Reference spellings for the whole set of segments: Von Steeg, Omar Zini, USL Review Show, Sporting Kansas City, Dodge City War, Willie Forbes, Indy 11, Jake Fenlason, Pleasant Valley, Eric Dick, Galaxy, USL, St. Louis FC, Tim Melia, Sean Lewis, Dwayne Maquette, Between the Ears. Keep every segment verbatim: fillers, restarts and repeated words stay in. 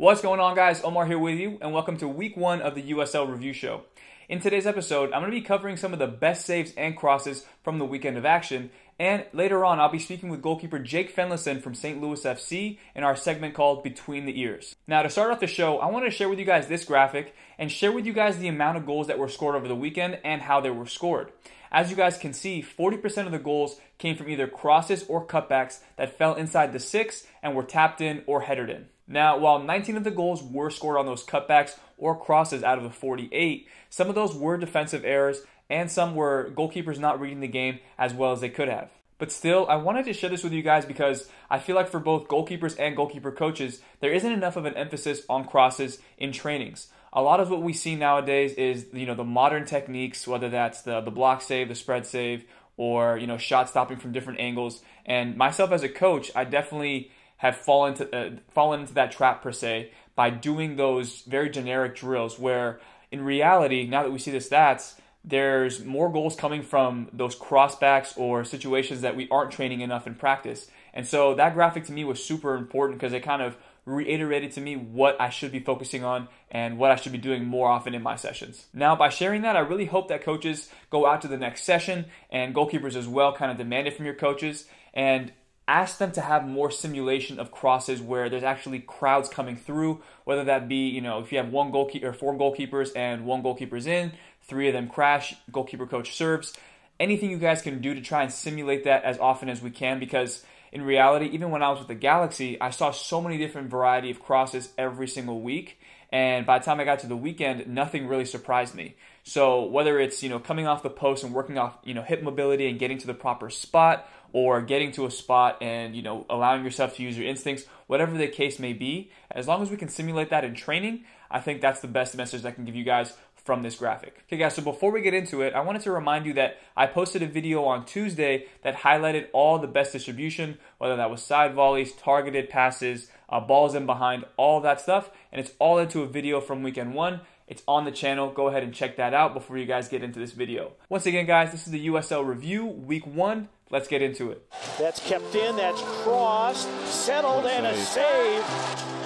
What's going on, guys? Omar here with you, and welcome to week one of the U S L Review Show. In today's episode, I'm going to be covering some of the best saves and crosses from the weekend of action, and later on, I'll be speaking with goalkeeper Jake Fenlason from Saint Louis F C in our segment called Between the Ears. Now, to start off the show, I want to share with you guys this graphic and share with you guys the amount of goals that were scored over the weekend and how they were scored. As you guys can see, forty percent of the goals came from either crosses or cutbacks that fell inside the six and were tapped in or headed in. Now, while nineteen of the goals were scored on those cutbacks or crosses out of the forty-eight, some of those were defensive errors and some were goalkeepers not reading the game as well as they could have. But still, I wanted to share this with you guys because I feel like for both goalkeepers and goalkeeper coaches, there isn't enough of an emphasis on crosses in trainings. A lot of what we see nowadays is, you know, the modern techniques, whether that's the, the block save, the spread save, or, you know, shot stopping from different angles. And myself as a coach, I definitely have fallen to uh, fallen into that trap per se by doing those very generic drills where in reality, now that we see the stats, there's more goals coming from those crossbacks or situations that we aren't training enough in practice. And so that graphic to me was super important because it kind of reiterated to me what I should be focusing on and what I should be doing more often in my sessions. Now, by sharing that, I really hope that coaches go out to the next session and goalkeepers as well kind of demand it from your coaches and ask them to have more simulation of crosses where there's actually crowds coming through, whether that be, you know, if you have one goalkeeper or four goalkeepers and one goalkeeper's in, three of them crash, goalkeeper coach serves, anything you guys can do to try and simulate that as often as we can, because in reality, even when I was with the Galaxy, I saw so many different variety of crosses every single week. And by the time I got to the weekend, nothing really surprised me. So whether it's, you know, coming off the post and working off, you know, hip mobility and getting to the proper spot, or getting to a spot and, you know, allowing yourself to use your instincts, whatever the case may be, as long as we can simulate that in training, I think that's the best message I can give you guys from this graphic. Okay guys, so before we get into it, I wanted to remind you that I posted a video on Tuesday that highlighted all the best distribution, whether that was side volleys, targeted passes, uh, balls in behind, all that stuff, and it's all into a video from weekend one. It's on the channel. Go ahead and check that out before you guys get into this video. Once again, guys, this is the U S L Review, week one. Let's get into it. That's kept in, that's crossed, settled, that's and nice. A save.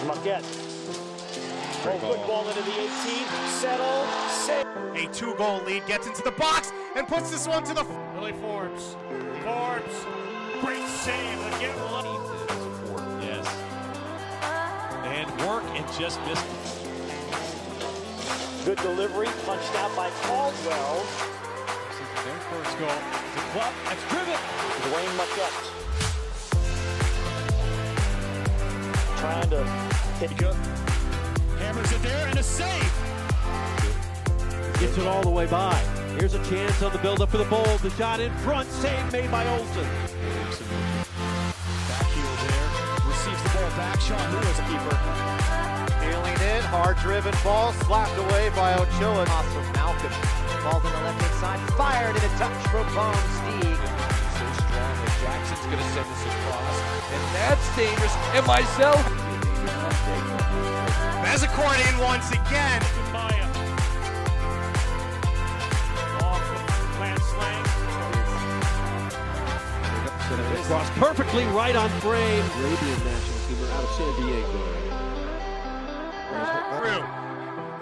Maquette. Good ball into the eighteen, settle, save. A two-goal lead gets into the box and puts this one to the... Willie Forbes. Forbes. Great save. Again, Willie. Support, yes. And work and just missed it. Good delivery, punched out by Caldwell. Their first goal. The club, that's driven. Dwayne Maquette. Trying to hit good. Hammers it there and a save. Gets it all the way by. Here's a chance on the build-up for the Bulls. The shot in front, save made by Olsen. Back heel there. Receives the ball back. Sean Lewis, keeper. Hailing in, hard-driven ball, slapped away by Ochoa. Off from Malcolm. Ball to the left-hand side. Fired in a touch from Von Steeg. So strong that Jackson's going to send this across. And that's dangerous. And myself. Bezicourt in once again. Maya. Off plant slang. Cross perfectly right on frame. Arabian national teamer out of San Diego.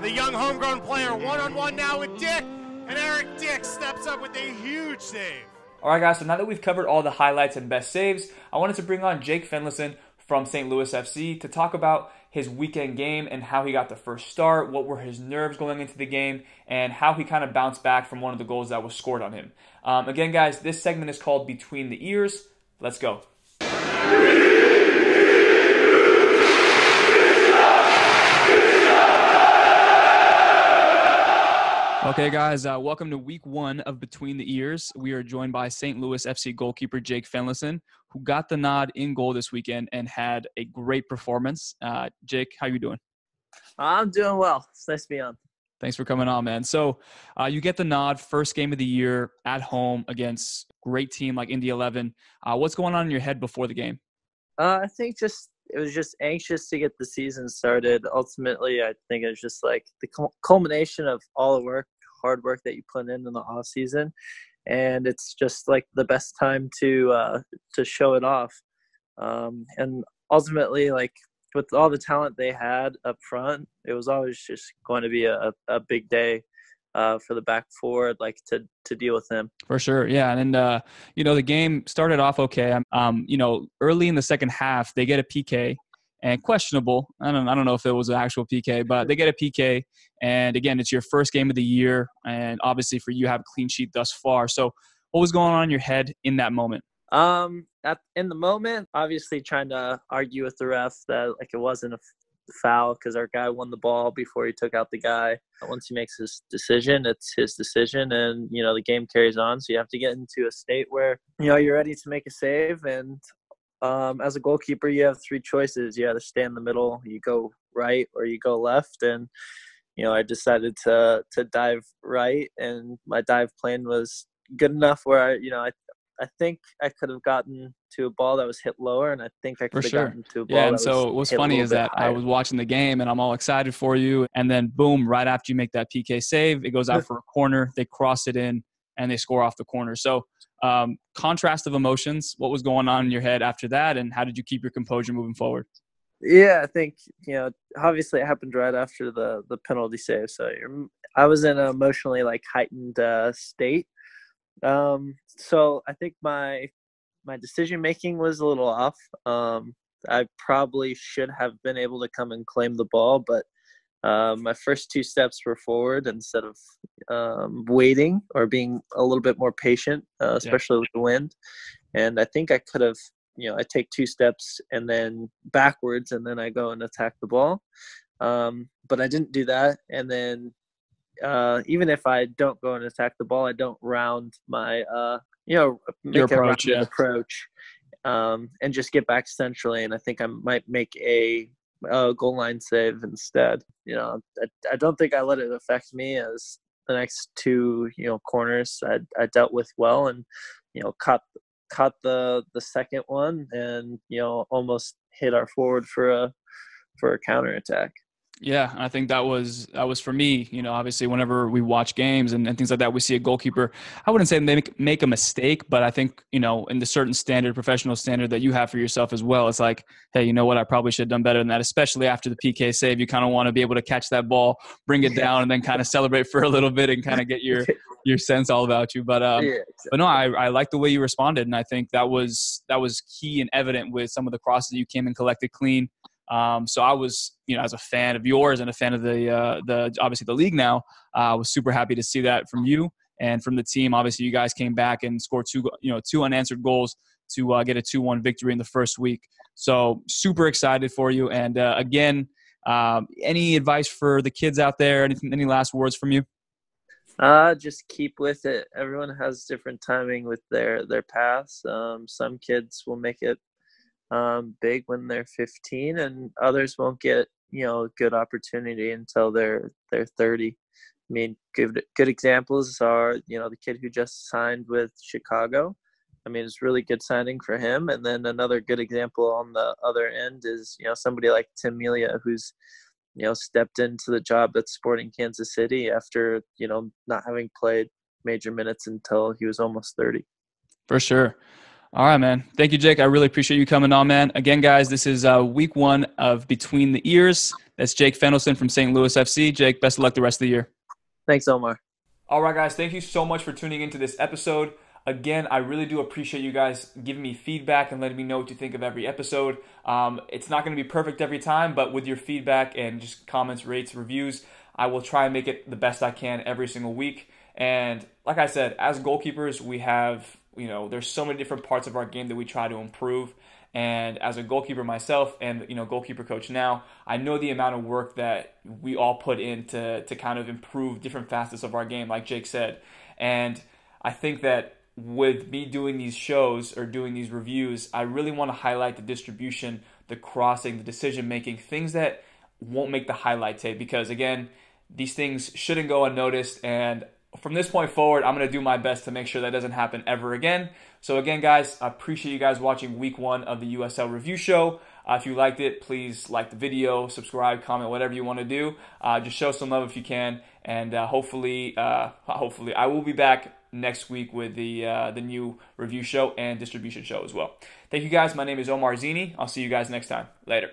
The young homegrown player one-on-one now with Dick. And Eric Dick steps up with a huge save. All right, guys, so now that we've covered all the highlights and best saves, I wanted to bring on Jake Fenlason from Saint Louis F C to talk about his weekend game and how he got the first start, what were his nerves going into the game, and how he kind of bounced back from one of the goals that was scored on him. Um, again, guys, this segment is called Between the Ears. Let's go. Okay, guys, uh, welcome to week one of Between the Ears. We are joined by Saint Louis F C goalkeeper Jake Fenlason, who got the nod in goal this weekend and had a great performance. Uh, Jake, how you doing? I'm doing well. It's nice to be on. Thanks for coming on, man. So uh, you get the nod, first game of the year at home against a great team like Indy eleven. Uh, what's going on in your head before the game? Uh, I think just it was just anxious to get the season started. Ultimately, I think it was just like the culmination of all the work, hard work that you put in in the off season, and it's just like the best time to uh, to show it off. Um, and ultimately, like with all the talent they had up front, it was always just going to be a, a big day uh, for the back forward, like to, to deal with them. For sure. Yeah. And, uh, you know, the game started off okay. Um, you know, early in the second half, they get a P K. And questionable. I don't I don't know if it was an actual P K, but they get a P K. And again, it's your first game of the year. And obviously for you, have a clean sheet thus far. So what was going on in your head in that moment? Um, at, in the moment, obviously trying to argue with the ref that like it wasn't a foul because our guy won the ball before he took out the guy. Once he makes his decision, it's his decision. And, you know, the game carries on. So you have to get into a state where, you know, you're ready to make a save. And Um, as a goalkeeper, you have three choices. You either stay in the middle, you go right, or you go left. And, you know, I decided to to dive right, and my dive plan was good enough where, I, you know, I I think I could have gotten to a ball that was hit lower, and I think I could have sure. gotten to a ball yeah, that was hit lower. And so what's funny is that higher. I was watching the game, and I'm all excited for you. And then, boom, right after you make that P K save, it goes out for a corner. They cross it in, and they score off the corner. So um, contrast of emotions, what was going on in your head after that, and how did you keep your composure moving forward? Yeah, I think, you know, obviously it happened right after the, the penalty save. So you're, I was in an emotionally like heightened uh, state. Um, so I think my, my decision-making was a little off. Um, I probably should have been able to come and claim the ball, but Uh, my first two steps were forward instead of um, waiting or being a little bit more patient, uh, especially yeah. with the wind. And I think I could have, you know, I take two steps and then backwards, and then I go and attack the ball. Um, but I didn't do that. And then uh, even if I don't go and attack the ball, I don't round my, uh, you know, make Your approach, a yeah. approach um, and just get back centrally. And I think I might make a Uh, goal line save instead. You know, I, I don't think I let it affect me, as the next two, you know, corners I, I dealt with well, and, you know, caught caught the the second one, and, you know, almost hit our forward for a for a counterattack. Yeah, I think that was that was for me. You know, obviously, whenever we watch games and, and things like that, we see a goalkeeper. I wouldn't say they make, make a mistake, but I think, you know, in the certain standard, professional standard that you have for yourself as well, it's like, hey, you know what, I probably should have done better than that. Especially after the P K save, you kind of want to be able to catch that ball, bring it down, and then kind of celebrate for a little bit and kind of get your your sense all about you. But um, yeah, exactly. but no, I I like the way you responded, and I think that was that was key and evident with some of the crosses you came and collected clean. Um, so I was, you know, as a fan of yours and a fan of the, uh, the, obviously the league now, I uh, was super happy to see that from you and from the team. Obviously you guys came back and scored two, you know, two unanswered goals to uh, get a two one victory in the first week. So super excited for you. And, uh, again, um, any advice for the kids out there? Anything, any last words from you? Uh, just keep with it. Everyone has different timing with their, their paths. Um, some kids will make it Um, big when they're fifteen, and others won't get, you know, good opportunity until they're they're thirty. I mean, good good examples are, you know, the kid who just signed with Chicago. I mean, it's really good signing for him. And then another good example on the other end is, you know, somebody like Tim Melia, who's, you know, stepped into the job at Sporting Kansas City after, you know, not having played major minutes until he was almost thirty. For sure. All right, man. Thank you, Jake. I really appreciate you coming on, man. Again, guys, this is uh, week one of Between the Ears. That's Jake Fenlason from Saint Louis F C. Jake, best of luck the rest of the year. Thanks, Omar. All right, guys. Thank you so much for tuning into this episode. Again, I really do appreciate you guys giving me feedback and letting me know what you think of every episode. Um, it's not going to be perfect every time, but with your feedback and just comments, rates, reviews, I will try and make it the best I can every single week. And like I said, as goalkeepers, we have... You know, there's so many different parts of our game that we try to improve. And as a goalkeeper myself and, you know, goalkeeper coach now, I know the amount of work that we all put in to, to kind of improve different facets of our game, like Jake said. And I think that with me doing these shows or doing these reviews, I really want to highlight the distribution, the crossing, the decision-making, things that won't make the highlight tape. Because, again, these things shouldn't go unnoticed, and from this point forward, I'm going to do my best to make sure that doesn't happen ever again. So again, guys, I appreciate you guys watching week one of the U S L Review Show. Uh, if you liked it, please like the video, subscribe, comment, whatever you want to do. Uh, just show some love if you can. And uh, hopefully, uh, hopefully, I will be back next week with the, uh, the new review show and distribution show as well. Thank you, guys. My name is Omar Zini. I'll see you guys next time. Later.